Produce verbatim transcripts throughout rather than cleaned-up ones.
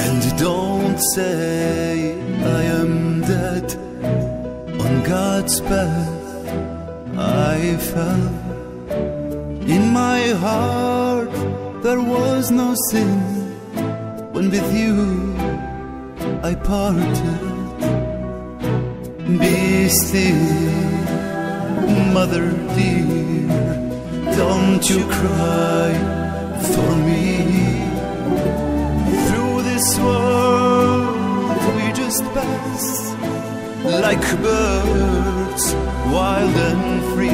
And don't say I am dead. On God's path I fell. In my heart there was no sin. When with you I parted. Be still, mother dear. Don't you cry for me. Through this world we just pass, like birds wild and free.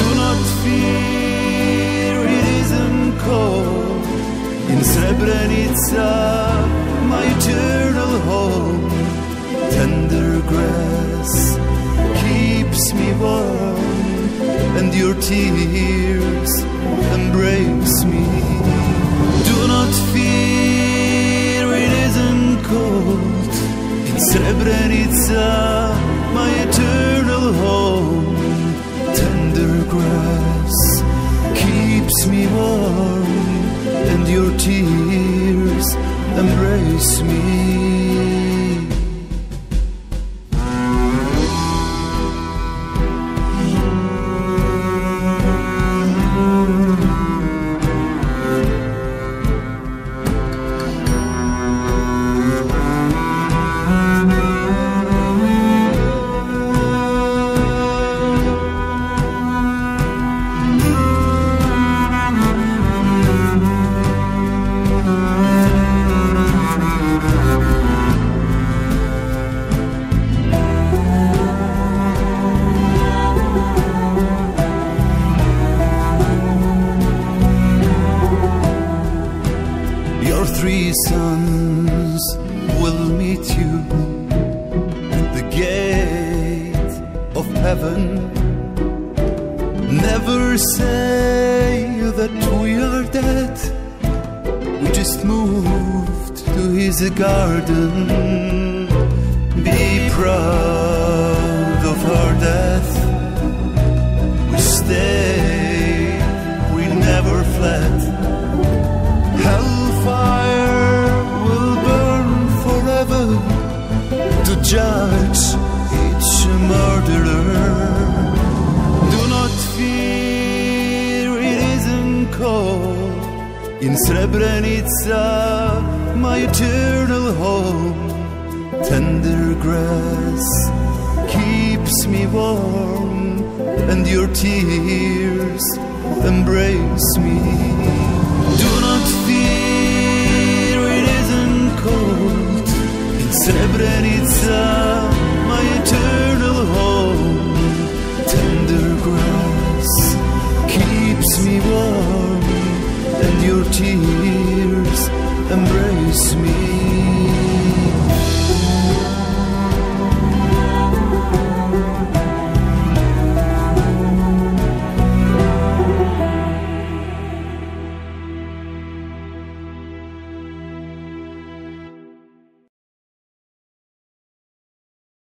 Do not fear, it isn't cold. In Srebrenica, my eternal home, tender grass keeps me warm, and your tears embrace me. Do not fear, it isn't cold. In Srebrenica, my eternal home, tender grass keeps me warm, and your tears embrace me. Three sons will meet you at the gate of heaven. Never say that we are dead. We just moved to his garden. Be proud of our death. We stayed, we never fled. Hellfire will burn forever to judge each murderer. Do not fear, it isn't cold. In Srebrenica, my eternal home, tender grass keeps me warm, and your tears embrace me. Do not fear, Srebrenica.